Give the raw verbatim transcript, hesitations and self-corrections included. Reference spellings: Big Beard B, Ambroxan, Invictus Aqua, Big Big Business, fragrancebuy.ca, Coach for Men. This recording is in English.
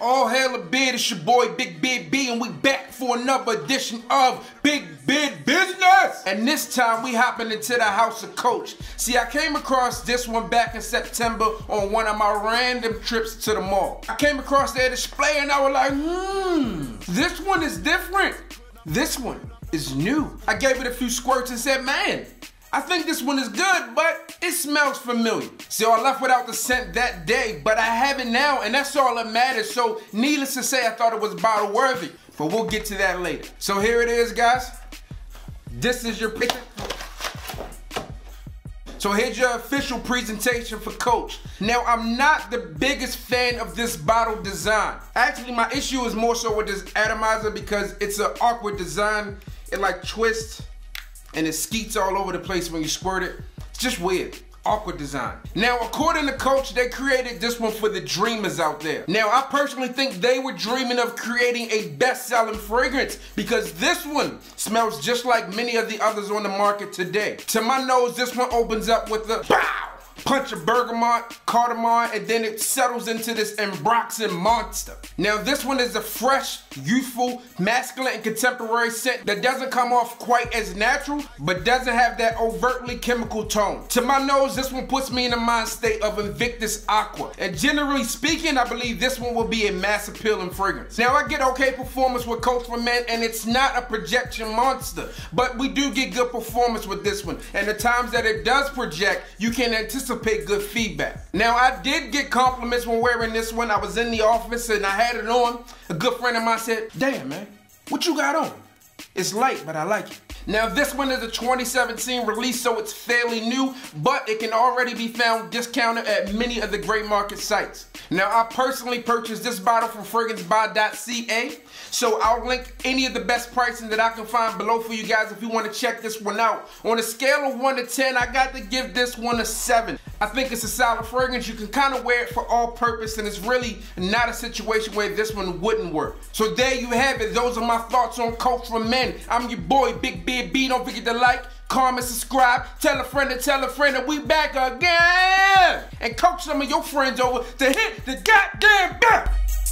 All hail a beard, it's your boy Big Big B, and we back for another edition of Big Big Business. And this time we hopping into the house of Coach. See, I came across this one back in September on one of my random trips to the mall. I came across their display and I was like, hmm, this one is different. This one is new. I gave it a few squirts and said, man, I think this one is good, but it smells familiar. So I left without the scent that day, but I have it now, and that's all that matters. So needless to say, I thought it was bottle worthy, but we'll get to that later. So here it is, guys. This is your picture. So here's your official presentation for Coach. Now, I'm not the biggest fan of this bottle design. Actually, my issue is more so with this atomizer because it's an awkward design. It like twists and it skeets all over the place when you squirt it. It's just weird, awkward design. Now, according to Coach, they created this one for the dreamers out there. Now, I personally think they were dreaming of creating a best-selling fragrance because this one smells just like many of the others on the market today. To my nose, this one opens up with a pow! Punch of bergamot, cardamom, and then it settles into this Ambroxan monster. Now, this one is a fresh, youthful, masculine, and contemporary scent that doesn't come off quite as natural, but doesn't have that overtly chemical tone. To my nose, this one puts me in the mind state of Invictus Aqua. And generally speaking, I believe this one will be a mass appealing fragrance. Now, I get okay performance with Coach for Men, and it's not a projection monster, but we do get good performance with this one. And the times that it does project, you can anticipate good feedback. Now, I did get compliments when wearing this one. I was in the office and I had it on. A good friend of mine said, damn, man, what you got on? It's light, but I like it. Now, this one is a twenty seventeen release, so it's fairly new, but it can already be found discounted at many of the gray market sites. Now, I personally purchased this bottle from fragrance buy dot C A, so I'll link any of the best pricing that I can find below for you guys if you want to check this one out. On a scale of one to ten, I got to give this one a seven. I think it's a solid fragrance. You can kind of wear it for all purpose, and it's really not a situation where this one wouldn't work. So there you have it. Those are my thoughts on Coach for Men. I'm your boy, Big B. B, don't forget to like, comment, subscribe, tell a friend to tell a friend that we back again. And coach some of your friends over to hit the goddamn bell.